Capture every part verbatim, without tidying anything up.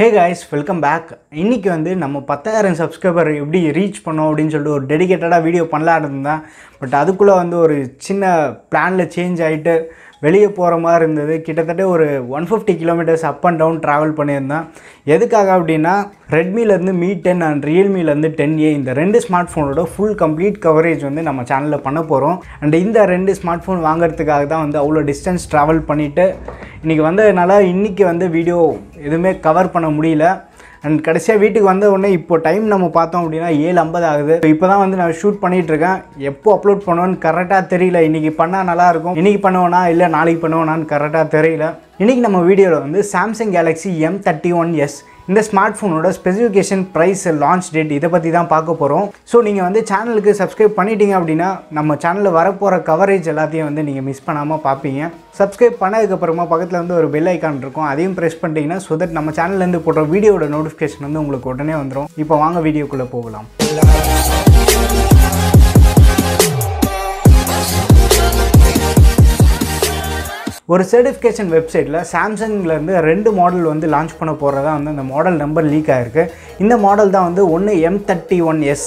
Hey guys, welcome back. இன்னைக்கு வந்து நம்ம ten thousand சப்ஸ்கிரைபர் எப்படி ரீச் பண்ணோம் அப்படினு சொல்லிட்டு ஒரு டெடிகேட்டடா வீடியோ பண்ணலாம்னு இருந்தேன். பட் அதுக்குள்ள வந்து ஒரு சின்ன பிளான்ல சேஞ்ச் ஆயிட்டு வெளியே போற மாதிரி இருந்தது. கிட்டத்தட்ட ஒரு one hundred fifty kilometers up and down travel பண்ணியிருந்தேன். எதுக்காக அப்படினா Redmi ல இருந்து Mi ten and Realme ல இருந்து ten A இந்த ரெண்டு ஸ்மார்ட் ஃபோனோட full complete coverage வந்து நம்ம சேனல்ல பண்ண போறோம். and இந்த ரெண்டு ஸ்மார்ட் ஃபோன் வாங்குறதுக்காக தான் வந்து அவ்ளோ distance travel பண்ணிட்டு இன்னைக்கு வந்ததனால இன்னைக்கு வந்து வீடியோ எதுமே கவர் பண்ண முடியல. And கடைசியா வீட்டுக்கு வந்த உடனே இப்போ டைம் நம்ம பார்த்தோம் அப்படினா seven fifty ஆகுது. இப்போதான் வந்து நான் ஷூட் பண்ணிட்டு இருக்கேன். எப்போ அப்லோட் பண்ணுவேன்னு கரெக்ட்டா தெரியல. இன்னைக்கு பண்ணா நல்லா இருக்கும். இன்னைக்கு பண்ணுவேனா இல்ல நாளைக்கு பண்ணுவேனான்னு கரெக்ட்டா தெரியல. இன்னைக்கு நம்ம வீடியோல வந்து Samsung Galaxy M thirty-one S இந்த ஸ்மார்ட் ஃபோனோட ஸ்பெசிஃபிகேஷன் பிரைஸ் லான்ச் டேட் இத பத்தி தான் பார்க்க போறோம். சோ நீங்க வந்து சேனலுக்கு Subscribe பண்ணிட்டீங்க அப்படினா நம்ம சேனல்ல வர போற கவரேஜ் எல்லாத்தையும் வந்து நீங்க மிஸ் பண்ணாம பாப்பீங்க. Subscribe பண்ணதுக்கு அப்புறமா பக்கத்துல வந்து ஒரு bell icon இருக்கும். அதையும் பிரஸ் பண்ணிட்டீங்கன்னா so that நம்ம சேனல்ல இருந்து போற வீடியோட நோட்டிஃபிகேஷன் வந்து உங்களுக்கு உடனே வந்துரும். இப்போ வாங்க வீடியோக்குள்ள போகலாம். ஒரு சர்டிஃபிகேஷன் வெப்சைட்ல Samsungல இருந்து ரெண்டு மாடல் வந்து லான்ச் பண்ண போறதா வந்து அந்த மாடல் நம்பர் லீக் ஆயிருக்கு. இந்த மாடல் தான் வந்து ஒன்னு M thirty-one S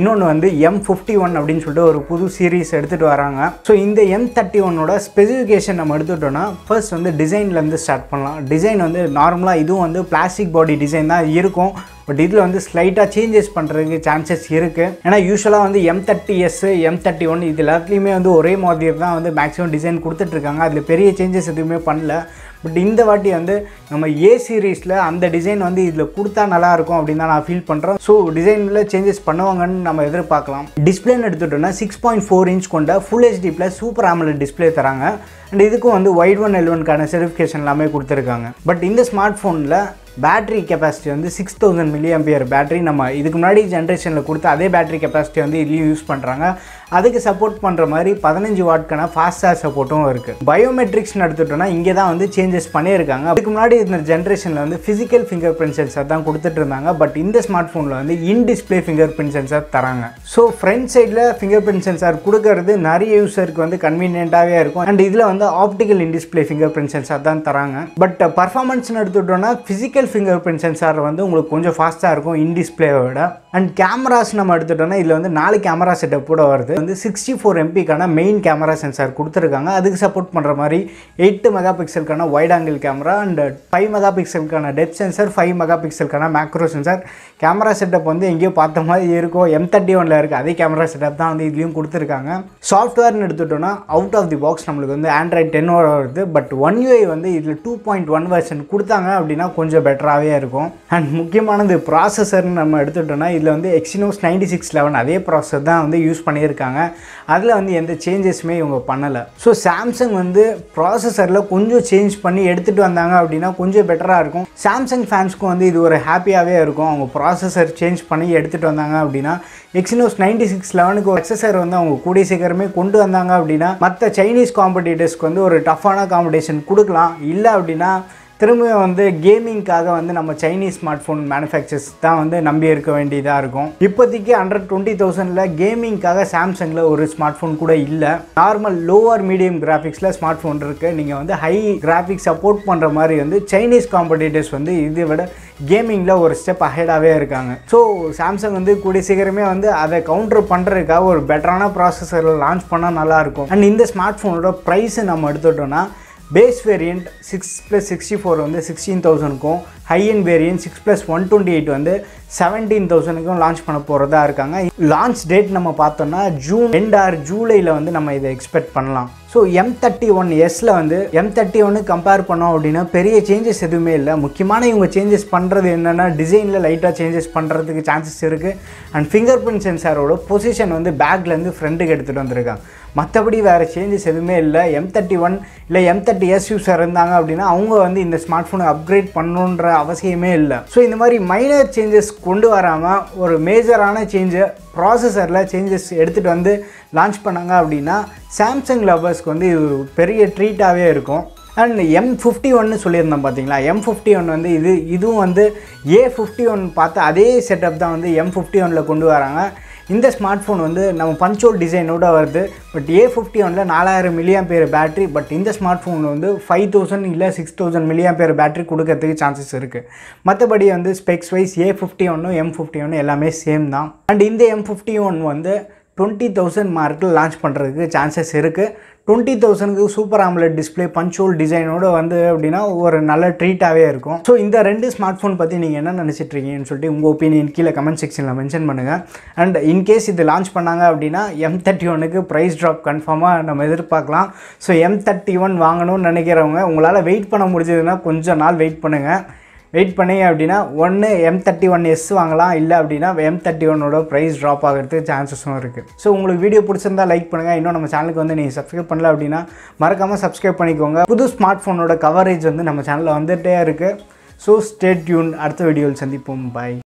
இன்னொன்னு வந்து M fifty-one அப்படினு சொல்லிட்டு ஒரு புது சீரிஸ் எடுத்துட்டு வராங்க. சோ இந்த M thirty-one ஓட ஸ்பெசிஃபிகேஷன் நம்ம எடுத்துட்டோம்னா ஃபர்ஸ்ட் வந்து டிசைன்ல இருந்து ஸ்டார்ட் பண்ணலாம். டிசைன் வந்து நார்மலா இதுவும் வந்து பிளாஸ்டிக் பாடி டிசைன் தான் இருக்கும். பட் இதுல வந்து ஸ்லைட்டா சேஞ்சஸ் பண்றதுக்கு சான்சஸ் இருக்கு. ஏனா யூசுவலா வந்து M thirty S M thirty-one இது எல்லாத்துலயுமே வந்து ஒரே மாதிரி தான் வந்து மேக்ஸிமம் டிசைன் கொடுத்துட்டு இருக்காங்க. அதுல பெரிய சேஞ்சஸ் எதுவுமே பண்ணல. பட் இந்த வாட்டி வந்து நம்ம A சீரிஸ்ல அந்த டிசைன் வந்து இதுல கொடுத்தா நல்லா இருக்கும் அப்படி தான் நான் ஃபீல் பண்றேன். சோ டிசைன்ல சேஞ்சஸ் பண்ணுவாங்கன்னு நம்ம எதிர்பார்க்கலாம். டிஸ்ப்ளே எடுத்துட்டோம்னா six point four inch கொண்ட Full H D Plus Super AMOLED display தராங்க. அண்ட் இதுக்கும் வந்து wide one L one கான சர்டிஃபிகேஷன் எல்லாமே கொடுத்திருக்காங்க. பட் இந்த ஸ்மார்ட் போன்ல பேட்டரி கெபாசிட்டி வந்து six thousand milliampere பேட்டரி நம்ம இதுக்கு முன்னாடி ஜெனரேஷனில் கொடுத்த அதே பேட்டரி கெபாசிட்டி வந்து இதுலேயும் யூஸ் பண்ணுறாங்க. அதுக்கு சப்போர்ட் பண்ணுற மாதிரி பதினஞ்சு வாட்க்கான ஃபாஸ்ட் சார்ஜ் சப்போர்ட்டும் இருக்குது. பயோமெட்ரிக்ஸ்னு எடுத்துட்டோம்னா இங்கே தான் வந்து சேஞ்சஸ் பண்ணியிருக்காங்க. அதுக்கு முன்னாடி இந்த ஜென்ரேஷனில் வந்து ஃபிசிக்கல் ஃபிங்கர் பிரிண்ட் சென்சர் தான் கொடுத்துட்டு இருந்தாங்க. பட் இந்த ஸ்மார்ட் ஃபோனில் வந்து in display finger print sensor தராங்க. ஸோ ஃப்ரண்ட் சைடில் ஃபிங்கர் பிரிண்ட் சென்சார் கொடுக்கறது நிறைய யூஸருக்கு வந்து கன்வீனியன்ட்டாகவே இருக்கும். அண்ட் இதில் வந்து optical in display finger print sensor தான் தராங்க. பட் பர்ஃபார்மன்ஸ்னு எடுத்துட்டோம்னா ஃபிசிக்கல் ஃபிங்கர் பிரிண்ட் சென்சார் வந்து உங்களுக்கு கொஞ்சம் ஃபாஸ்ட்டாக இருக்கும் இன் டிஸ்பிளேவை விட. அண்ட் கேமராஸ் நம்ம எடுத்துட்டோம்னா இதில் வந்து நாலு கேமரா செட்டப்போட வருது. வந்து சிக்ஸ்டி ஃபோர் எம்பிக்கான மெயின் கேமரா சென்சார் கொடுத்துருக்காங்க. அதுக்கு சப்போர்ட் பண்ணுற மாதிரி எயிட்டு மெகா பிக்சலுக்கான wide angle camera and five mega பிக்சலுக்கான டெப்த் சென்சார் ஃபைவ் மெகா பிக்சலுக்கான மேக்ரோ சென்சார். கேமரா செட்டப் வந்து எங்கேயோ பார்த்த மாதிரி இருக்கும். எம் தேர்ட்டி ஒன்ல இருக்குது அதே கேமரா செட்டப் தான் வந்து இதுலேயும் கொடுத்துருக்காங்க. சாஃப்ட்வேர்னு எடுத்துட்டோம்னா அவுட் ஆஃப் தி பாக்ஸ் நம்மளுக்கு வந்து ஆண்ட்ராய்ட் டென் வருது. பட் ஒன் U I வந்து இதில் டூ பாயிண்ட் ஒன் வெர்ஷன் கொடுத்தாங்க அப்படின்னா கொஞ்சம் பெட்டராகவே இருக்கும். அண்ட் முக்கியமானது ப்ராசஸர்னு நம்ம எடுத்துட்டோம்னா இதில் வந்து Exynos ninety-six eleven அதே ப்ராசஸர் தான் வந்து யூஸ் பண்ணியிருக்காங்க. அதில் வந்து எந்த சேஞ்சஸுமே இவங்க பண்ணலை. ஸோ சாம்சங் வந்து ப்ராசஸரில் கொஞ்சம் சேஞ்ச் பண்ணி எடுத்துகிட்டு வந்தாங்க அப்படின்னா கொஞ்சம் பெட்டராக இருக்கும். சாம்சங் ஃபேன்ஸ்க்கும் வந்து இது ஒரு ஹாப்பியாகவே இருக்கும். அவங்க ப்ராசஸர் சேஞ்ச் பண்ணி எடுத்துகிட்டு வந்தாங்க அப்படின்னா Exynos ninety-six elevenக்கு ஒரு அக்சஸர் வந்து அவங்க கூடிய சீக்கிரமே கொண்டு வந்தாங்க அப்படின்னா மற்ற சைனீஸ் காம்படிட்டர்ஸ்க்கு வந்து ஒரு டஃப்பான காம்படிஷன் கொடுக்கலாம். இல்லை அப்படின்னா திரும்பவும் வந்து கேமிங்காக வந்து நம்ம சைனீஸ் ஸ்மார்ட் ஃபோன் மேனுஃபேக்சர்ஸ் தான் வந்து நம்பி இருக்க வேண்டியதாக இருக்கும். இப்போதைக்கு ஹண்ட்ரட் டுவெண்ட்டி தௌசண்டில் கேமிங்காக சாம்சங்கில் ஒரு ஸ்மார்ட் ஃபோன் கூட இல்லை. நார்மல் லோவர் மீடியம் கிராஃபிக்ஸில் ஸ்மார்ட் ஃபோன் இருக்குது. நீங்கள் வந்து ஹை கிராஃபிக்ஸ் சப்போர்ட் பண்ணுற மாதிரி வந்து சைனீஸ் காம்படிட்டர்ஸ் வந்து இதை விட கேமிங்கில் ஒரு ஸ்டெப் அஹெடாகவே இருக்காங்க. ஸோ சாம்சங் வந்து கூடிய சீக்கிரமே வந்து அதை கவுண்டர் பண்ணுறதுக்காக ஒரு பெட்டரான ப்ராசஸரில் லான்ச் பண்ணால் நல்லாயிருக்கும். அண்ட் இந்த ஸ்மார்ட் ஃபோனோட ப்ரைஸை நம்ம எடுத்துட்டோம்னா base variant six plus sixty four வந்து சிக்ஸ்டீன் தௌசண்ட்க்கும் high end variant six plus one twenty eight வந்து செவன்டீன் தௌசண்ட்க்கும் லான்ச் பண்ண போகிறதா இருக்காங்க. லான்ச் டேட் நம்ம பார்த்தோம்னா ஜூன் ரெண்டு ஆறு ஜூலையில் வந்து நம்ம இதை எக்ஸ்பெக்ட் பண்ணலாம். ஸோ எம் தேர்ட்டி ஒன் எஸ்ல வந்து எம் தேர்ட்டி ஒன்னு கம்பேர் பண்ணோம் அப்படின்னா பெரிய சேஞ்சஸ் எதுவுமே இல்லை. முக்கியமான இவங்க சேஞ்சஸ் பண்ணுறது என்னென்னா டிசைனில் லைட்டாக சேஞ்சஸ் பண்ணுறதுக்கு சான்சஸ் இருக்குது. அண்ட் ஃபிங்கர் பிரிண்ட் சென்சாரோட பொசிஷன் வந்து பேக்லேருந்து ஃப்ரண்ட்டுக்கு எடுத்துகிட்டு வந்திருக்காங்க. மற்றபடி வேறு சேஞ்சஸ் எதுவுமே இல்லை. எம் தேர்ட்டி ஒன் இல்லை எம் தேர்ட்டி எஸ் யூஸர் இருந்தாங்க அப்படின்னா அவங்க வந்து இந்த ஸ்மார்ட் ஃபோனை அப்கிரேட் பண்ணணுன்ற அவசியமே இல்லை. ஸோ இந்த மாதிரி மைனர் சேஞ்சஸ் கொண்டு வராமல் ஒரு மேஜரான சேஞ்சை ப்ராசஸரில் சேஞ்சஸ் எடுத்துகிட்டு வந்து லான்ச் பண்ணாங்க அப்படின்னா சாம்சங் லவர்ஸ்க்கு வந்து இது ஒரு பெரிய ட்ரீட்டாகவே இருக்கும். அண்ட் எம் ஃபிஃப்டி ஒன்னு சொல்லியிருந்தோம் பார்த்தீங்களா? எம் ஃபிஃப்டி ஒன் வந்து இது இதுவும் வந்து ஏ ஃபிஃப்டி ஒன் பார்த்து அதே செட்டப் தான் வந்து எம் ஃபிஃப்டி ஒன்னில் கொண்டு வராங்க. இந்த ஸ்மார்ட்ஃபோன் வந்து நம்ம பஞ்சோல் டிசைனோட வருது. பட் A fifty-one ல four thousand mAh battery, but இந்த ஸ்மார்ட்ஃபோன் வந்து five thousand இல்ல six thousand mAh பேட்டரி கொடுக்கிறதுக்கு சான்சஸ் இருக்கு. மற்றபடி வந்து specs wise A fifty-one M fifty-one எல்லாமே சேம் தான். அண்ட் இந்த M fifty-one வந்து twenty thousand மார்க்கில் லான்ச் பண்ணுறதுக்கு சான்சஸ் இருக்குது. டுவெண்ட்டி தௌசண்ட்க்கு சூப்பர் ஆம்லெட் டிஸ்பிளே பஞ்சோல் டிசைனோடு வந்து அப்படின்னா ஒரு நல்ல ட்ரீட்டாகவே இருக்கும். ஸோ இந்த ரெண்டு ஸ்மார்ட் ஃபோன் பற்றி நீங்கள் என்ன நினச்சிட்ருக்கீங்கன்னு சொல்லிட்டு உங்கள் ஒப்பீனியன் கீழே கமெண்ட் செக்ஷனில் மென்ஷன் பண்ணுங்கள். அண்ட் இன்கேஸ் இது லான்ச் பண்ணாங்க அப்படின்னா எம் தேர்ட்டி ஒனுக்கு ப்ரைஸ் ட்ராப் கன்ஃபார்மாக நம்ம எதிர்பார்க்கலாம். ஸோ எம் தேர்ட்டி ஒன் வாங்கணும்னு நினைக்கிறவங்க உங்களால் வெயிட் பண்ண முடிஞ்சதுன்னா கொஞ்சம் நாள் வெயிட் பண்ணுங்கள். வெயிட் பண்ணீங்க அப்படின்னா ஒன்று M thirty-one S வாங்கலாம், இல்லை அப்படின்னா M thirty-one ஓட ப்ரைஸ் ட்ராப் ஆகிறதுக்கு சான்சஸும் இருக்குது. ஸோ உங்களுக்கு வீடியோ பிடிச்சிருந்தால் லைக் பண்ணுங்கள். இன்னும் நம்ம சேனலுக்கு வந்து நீங்கள் சப்ஸ்கிரைப் பண்ணல அப்படின்னா மறக்காமல் சப்ஸ்கிரைப் பண்ணிக்கோங்க. புது ஸ்மார்ட் ஃபோனோட கவரேஜ் வந்து நம்ம சேனலில் வந்துகிட்டே இருக்குது. ஸோ ஸ்டே டியூன், அடுத்த வீடியோவில் சந்திப்போம். பாய்.